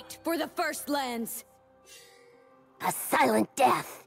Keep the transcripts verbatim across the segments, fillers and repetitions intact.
Fight for the First Lands! A silent death!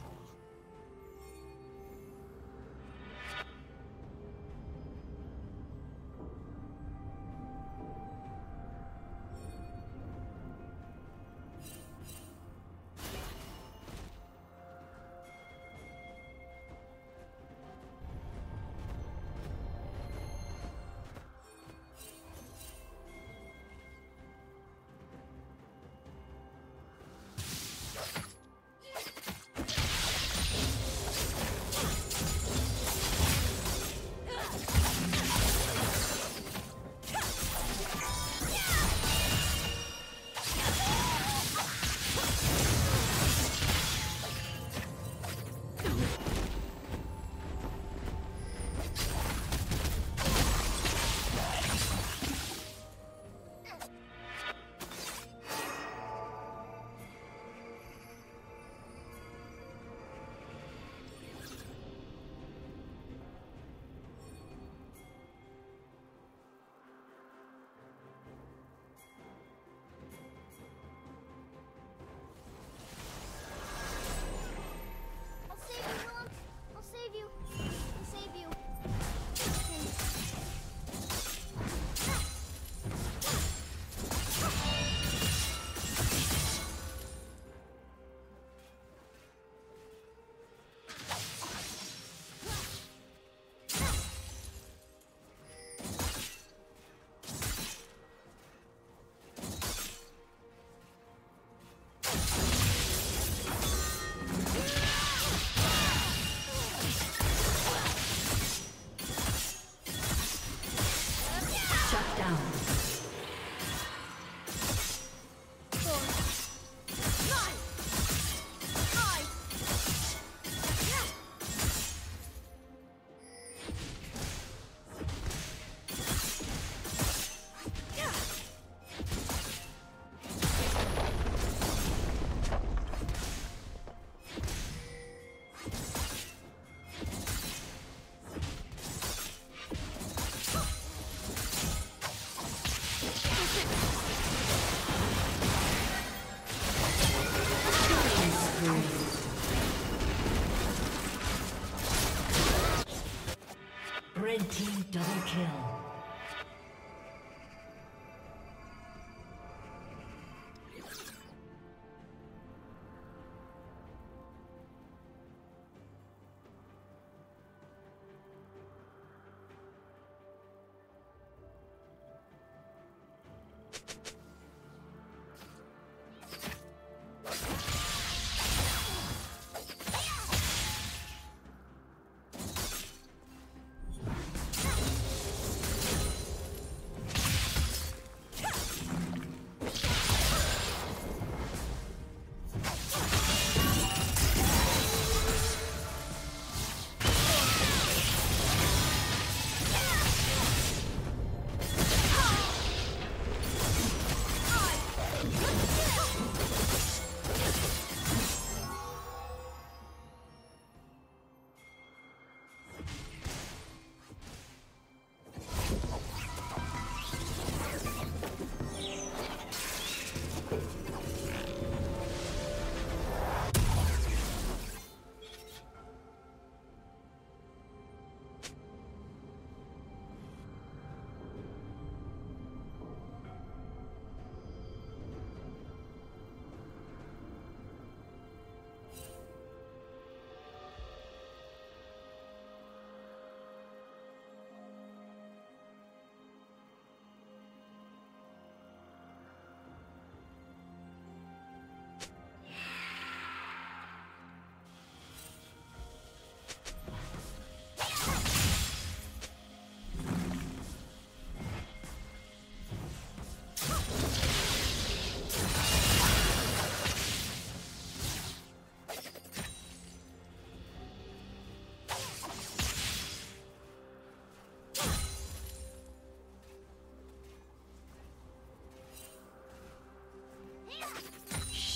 You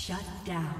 Shut down.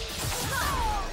The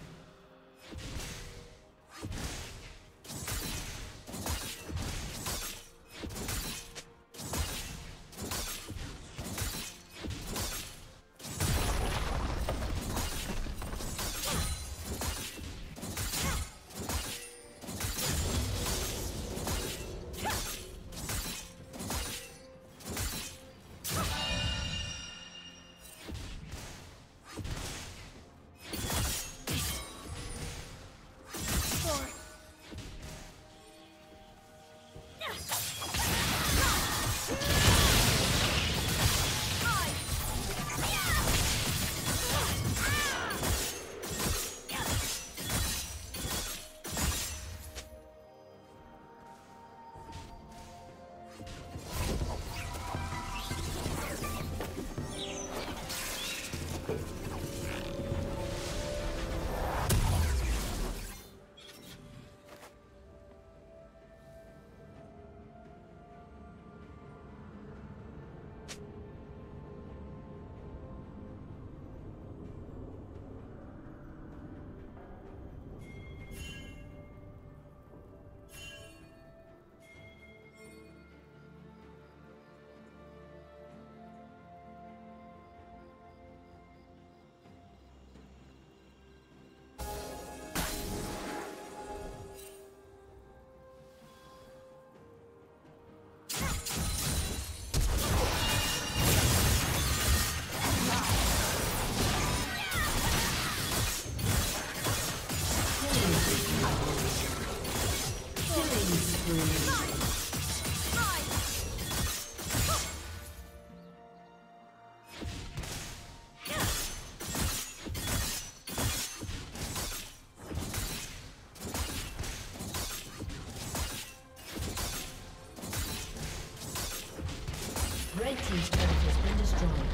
Red team's turret has been destroyed.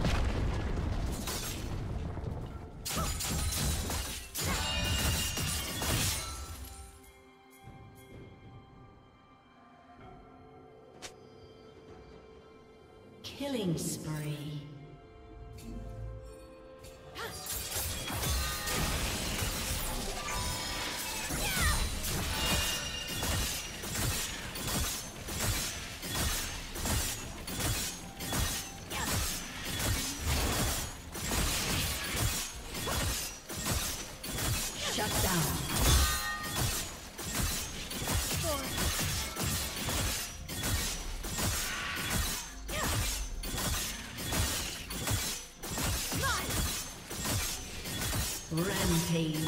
Killing spree. Rampage.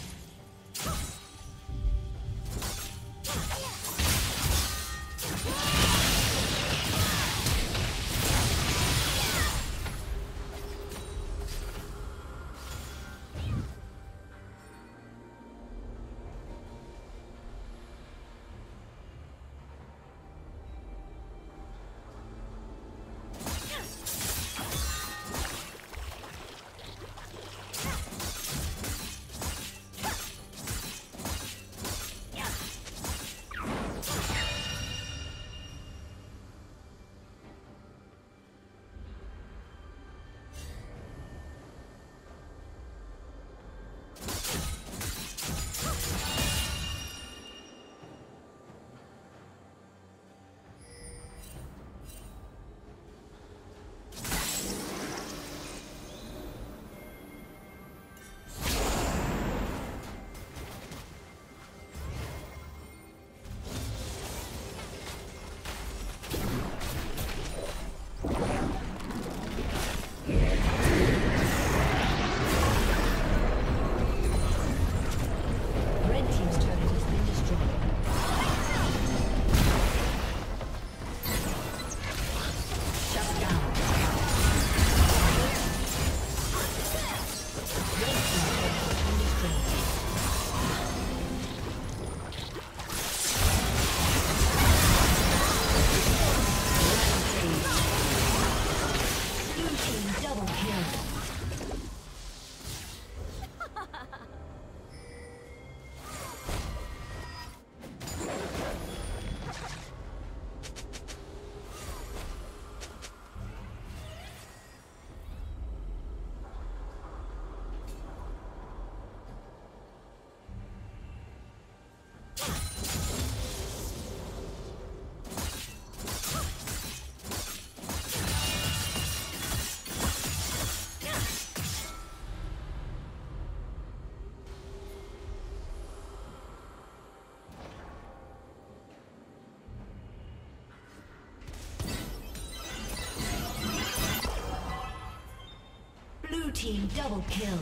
Team double kill.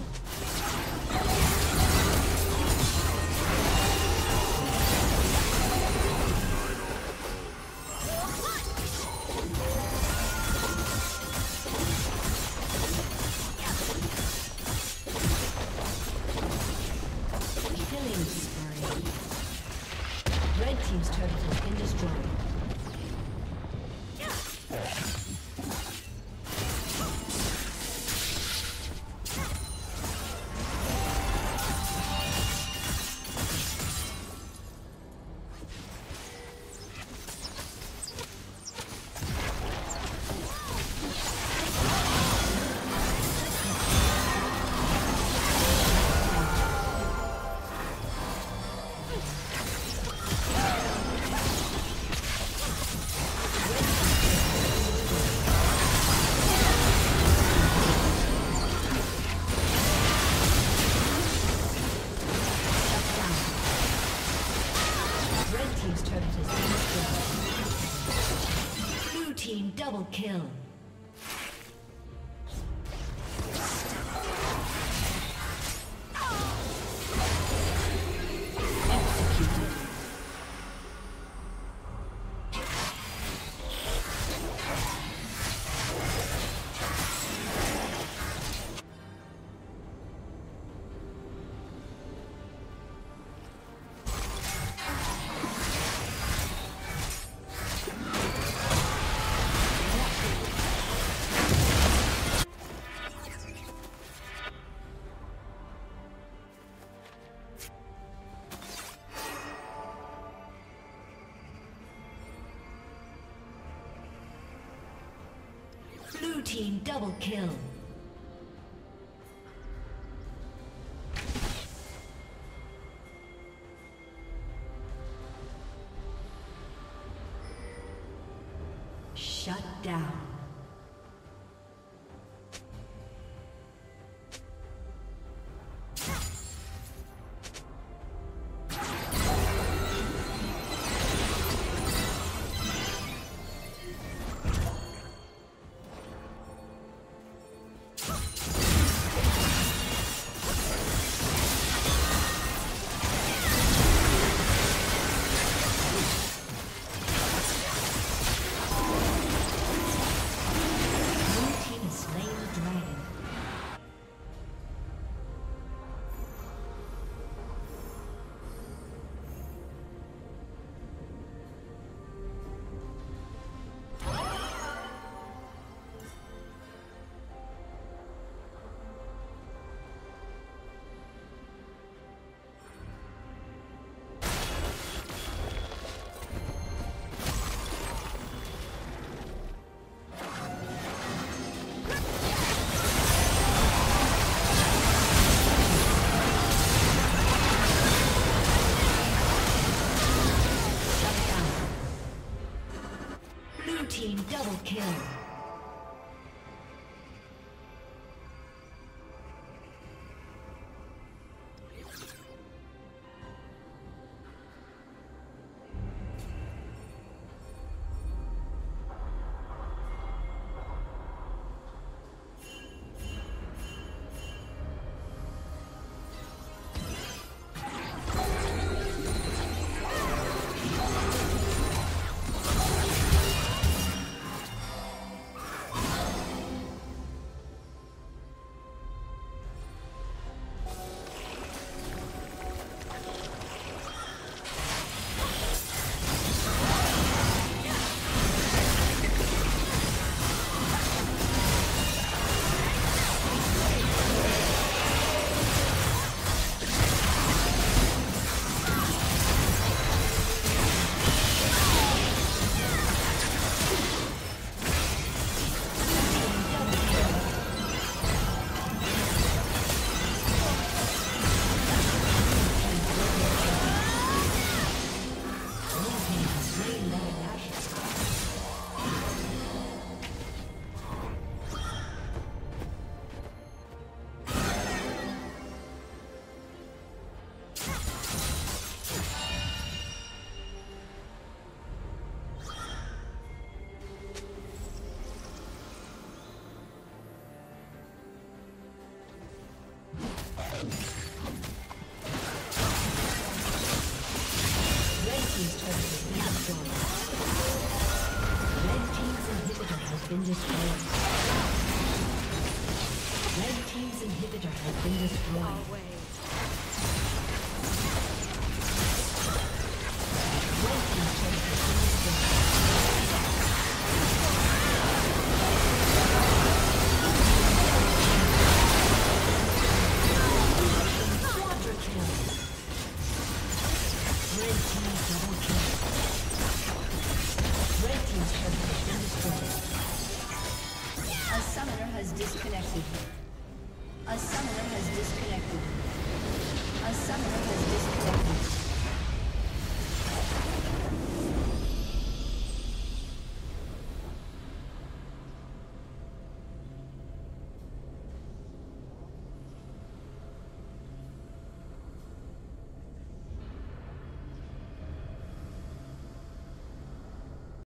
Double kill. Blue team double kill. Shut down. Double kill. Been destroyed. Red team's inhibitor has been destroyed. Red team's turret has been destroyed. Quadra kill. Red team double kill. Red team's turret has been destroyed. A summoner has disconnected. A summoner has disconnected. A summoner